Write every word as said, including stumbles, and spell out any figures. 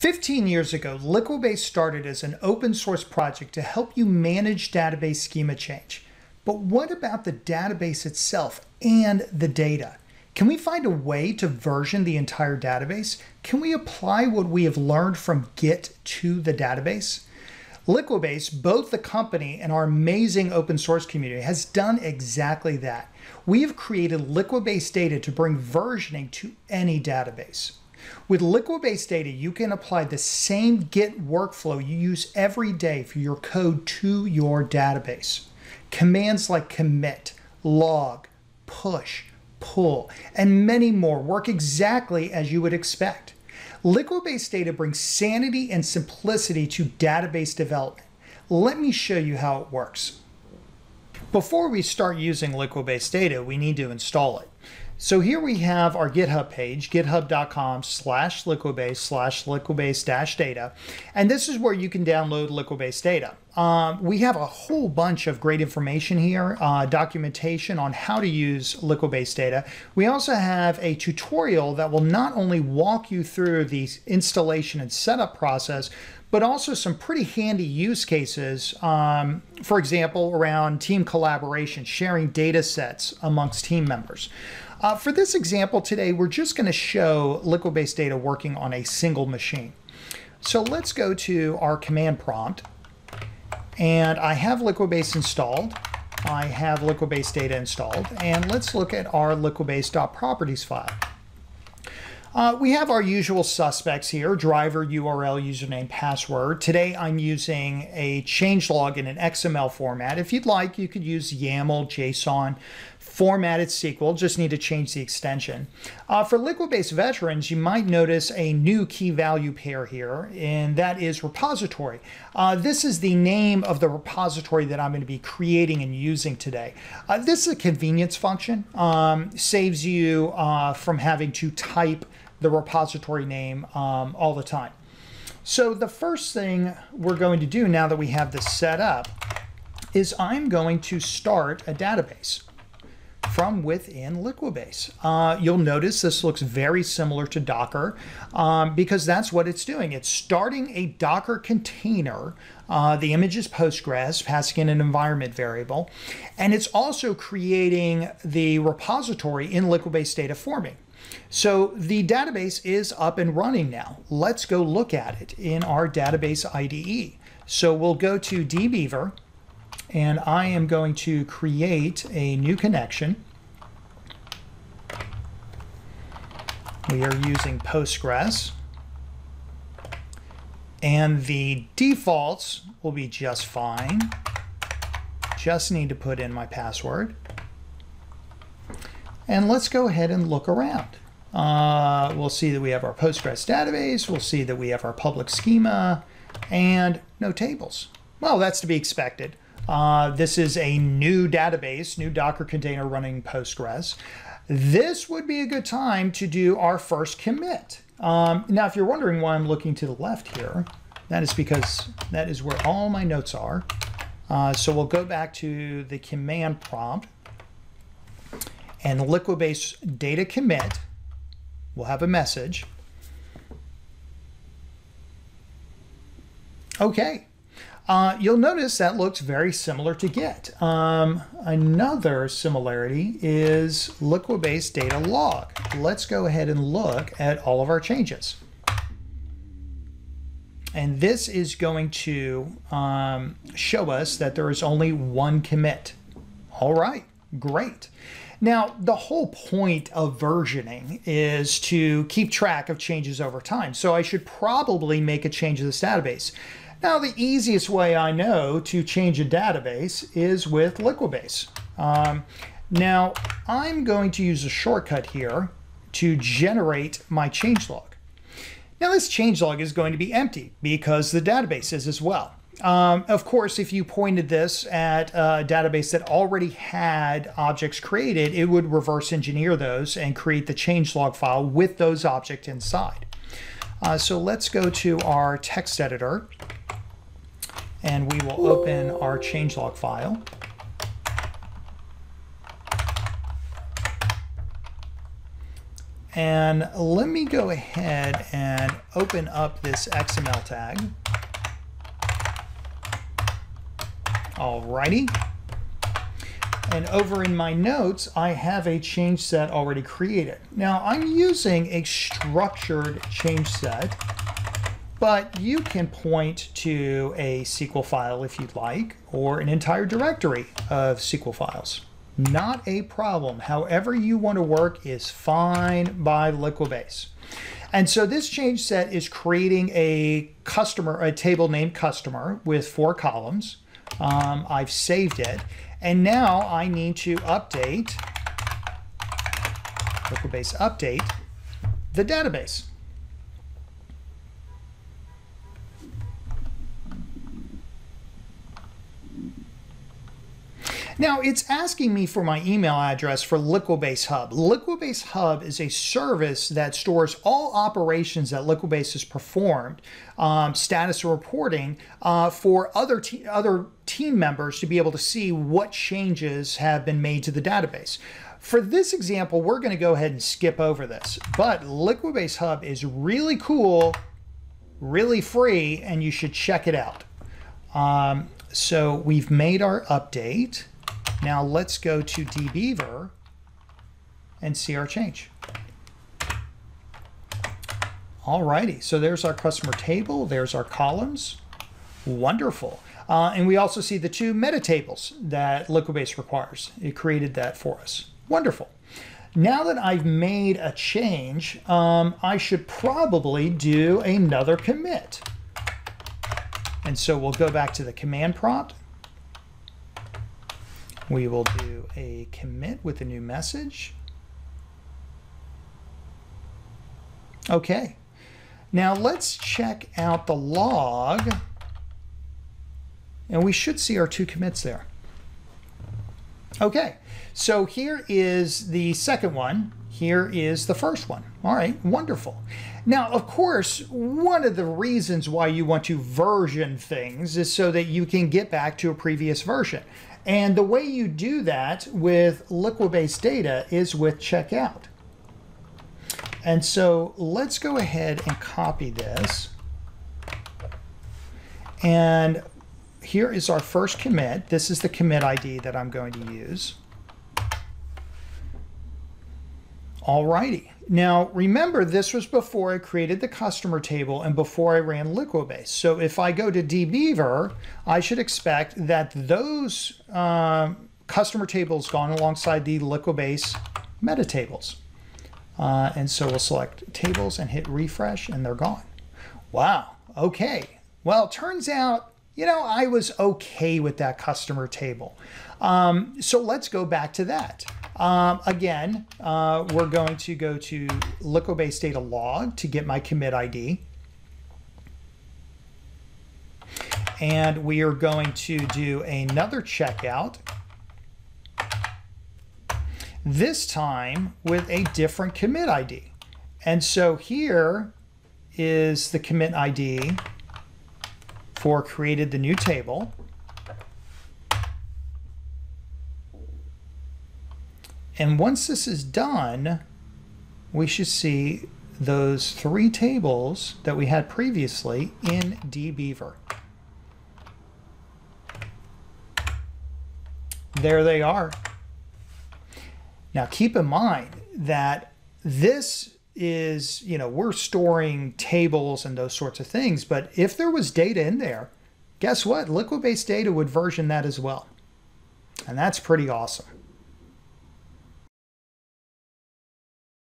fifteen years ago, Liquibase started as an open source project to help you manage database schema change. But what about the database itself and the data? Can we find a way to version the entire database? Can we apply what we have learned from Git to the database? Liquibase, both the company and our amazing open source community, has done exactly that. We have created Liquibase data to bring versioning to any database. With Liquibase data, you can apply the same Git workflow you use every day for your code to your database. Commands like commit, log, push, pull, and many more work exactly as you would expect. Liquibase data brings sanity and simplicity to database development. Let me show you how it works. Before we start using Liquibase data, we need to install it. So here we have our GitHub page, github.com slash liquibase slash liquibase dash data. And this is where you can download Liquibase data. Um, we have a whole bunch of great information here, uh, documentation on how to use Liquibase data. We also have a tutorial that will not only walk you through the installation and setup process, but also some pretty handy use cases, um, for example, around team collaboration, sharing data sets amongst team members. Uh, for this example today, we're just going to show Liquibase data working on a single machine. So let's go to our command prompt. And I have Liquibase installed. I have Liquibase data installed. And let's look at our liquibase.properties file. Uh, we have our usual suspects here, driver, U R L, username, password. Today I'm using a changelog in an X M L format. If you'd like, you could use YAML, JSON, formatted S Q L, just need to change the extension. Uh, for Liquibase veterans, you might notice a new key value pair here, and that is repository. Uh, this is the name of the repository that I'm going to be creating and using today. Uh, this is a convenience function, um, saves you uh, from having to type the repository name um, all the time. So the first thing we're going to do now that we have this set up is I'm going to start a database from within Liquibase. Uh, you'll notice this looks very similar to Docker um, because that's what it's doing. It's starting a Docker container. Uh, the image is Postgres, passing in an environment variable, and it's also creating the repository in Liquibase data for me. So the database is up and running now. Let's go look at it in our database I D E. So we'll go to DBeaver, and I am going to create a new connection. We are using Postgres. And the defaults will be just fine. Just need to put in my password. And let's go ahead and look around. Uh, we'll see that we have our Postgres database. We'll see that we have our public schema and no tables. Well, that's to be expected. Uh, this is a new database, new Docker container running Postgres. This would be a good time to do our first commit. Um, now, if you're wondering why I'm looking to the left here, that is because that is where all my notes are. Uh, so we'll go back to the command prompt and Liquibase data commit. We'll have a message. Okay. Uh, you'll notice that looks very similar to Git. Um, another similarity is Liquibase data log. Let's go ahead and look at all of our changes. And this is going to um, show us that there is only one commit. All right, great. Now, the whole point of versioning is to keep track of changes over time. So I should probably make a change to this database. Now, the easiest way I know to change a database is with Liquibase. Um, now, I'm going to use a shortcut here to generate my changelog. Now, this changelog is going to be empty because the database is as well. Um, of course, if you pointed this at a database that already had objects created, it would reverse engineer those and create the changelog file with those objects inside. Uh, so let's go to our text editor. And we will open our changelog file. And let me go ahead and open up this X M L tag. Alrighty. And over in my notes, I have a change set already created. Now I'm using a structured change set, but you can point to a S Q L file if you'd like, or an entire directory of S Q L files. Not a problem. However you want to work is fine by Liquibase. And so this change set is creating a customer, a table named customer with four columns. Um, I've saved it. And now I need to update, Liquibase update, the database. Now it's asking me for my email address for Liquibase Hub. Liquibase Hub is a service that stores all operations that Liquibase has performed, um, status reporting, uh, for other te other team members to be able to see what changes have been made to the database. For this example, we're going to go ahead and skip over this. But Liquibase Hub is really cool, really free, and you should check it out. Um, so we've made our update. Now let's go to DBeaver and see our change. Alrighty, so there's our customer table, there's our columns. Wonderful. Uh, and we also see the two meta tables that Liquibase requires. It created that for us. Wonderful. Now that I've made a change, um, I should probably do another commit. And so we'll go back to the command prompt. We will do a commit with a new message. Okay. Now let's check out the log. And we should see our two commits there. Okay. So here is the second one. Here is the first one. All right. Wonderful. Now, of course, one of the reasons why you want to version things is so that you can get back to a previous version. And the way you do that with Liquibase data is with checkout. And so let's go ahead and copy this. And here is our first commit. This is the commit I D that I'm going to use. Alrighty. Now, remember, this was before I created the customer table and before I ran Liquibase. So if I go to DBeaver, I should expect that those uh, customer tables gone alongside the Liquibase meta tables. Uh, and so we'll select tables and hit refresh, and they're gone. Wow. Okay. Well, turns out, you know, I was okay with that customer table. Um, so let's go back to that. Um, again, uh, we're going to go to Liquibase data log to get my commit I D. And we are going to do another checkout. This time with a different commit I D. And so here is the commit I D for created the new table. And once this is done, we should see those three tables that we had previously in DBeaver. There they are. Now keep in mind that this is, you know, we're storing tables and those sorts of things, but if there was data in there, guess what? Liquibase data would version that as well. And that's pretty awesome.